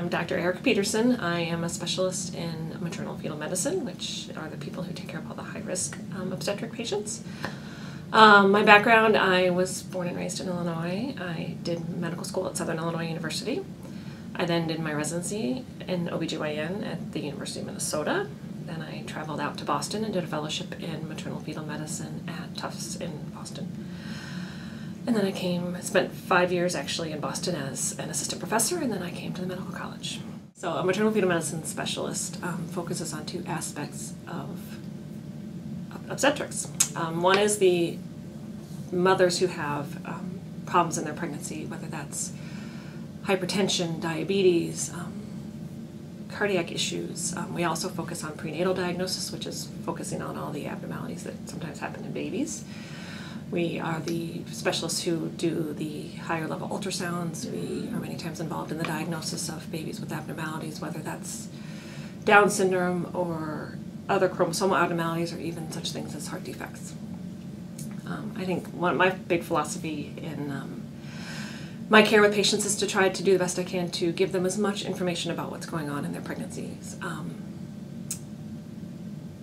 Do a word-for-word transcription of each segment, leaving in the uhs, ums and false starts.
I'm Doctor Erika Peterson. I am a specialist in maternal fetal medicine, which are the people who take care of all the high-risk um, obstetric patients. Um, my background, I was born and raised in Illinois. I did medical school at Southern Illinois University. I then did my residency in O B G Y N at the University of Minnesota. Then I traveled out to Boston and did a fellowship in maternal fetal medicine at Tufts in Boston. And then I came, spent five years actually in Boston as an assistant professor, and then I came to the medical college. So a maternal fetal medicine specialist um, focuses on two aspects of obstetrics. Um, one is the mothers who have um, problems in their pregnancy, whether that's hypertension, diabetes, um, cardiac issues. Um, we also focus on prenatal diagnosis, which is focusing on all the abnormalities that sometimes happen in babies. We are the specialists who do the higher level ultrasounds. We are many times involved in the diagnosis of babies with abnormalities, whether that's Down syndrome or other chromosomal abnormalities, or even such things as heart defects. Um, I think one of my big philosophy in um, my care with patients is to try to do the best I can to give them as much information about what's going on in their pregnancies um,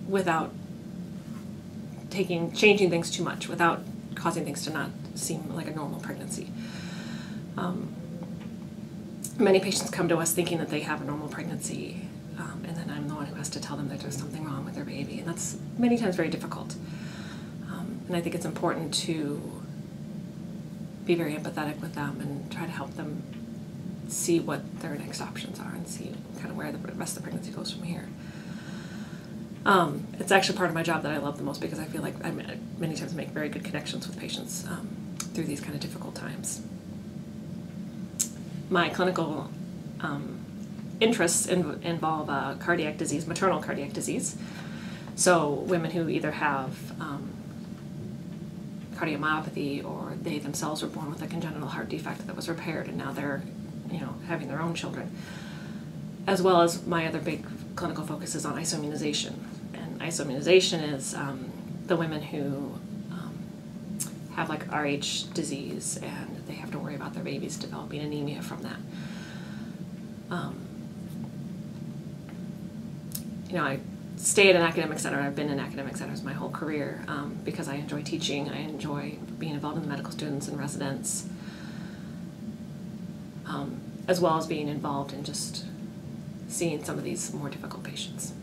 without taking, changing things too much, without causing things to not seem like a normal pregnancy. Um, many patients come to us thinking that they have a normal pregnancy, um, and then I'm the one who has to tell them that there's something wrong with their baby, and that's many times very difficult. Um, and I think it's important to be very empathetic with them and try to help them see what their next options are and see kind of where the rest of the pregnancy goes from here. Um, it's actually part of my job that I love the most, because I feel like I many times make very good connections with patients um, through these kind of difficult times. My clinical um, interests in, involve uh, cardiac disease, maternal cardiac disease. So women who either have um, cardiomyopathy, or they themselves were born with a congenital heart defect that was repaired and now they're, you know, having their own children. As well as my other big clinical focus is on isoimmunization. And isoimmunization is um, the women who um, have like R H disease and they have to worry about their babies developing anemia from that. Um, you know, I stay at an academic center. I've been in academic centers my whole career um, because I enjoy teaching. I enjoy being involved in the medical students and residents, um, as well as being involved in just seeing some of these more difficult patients.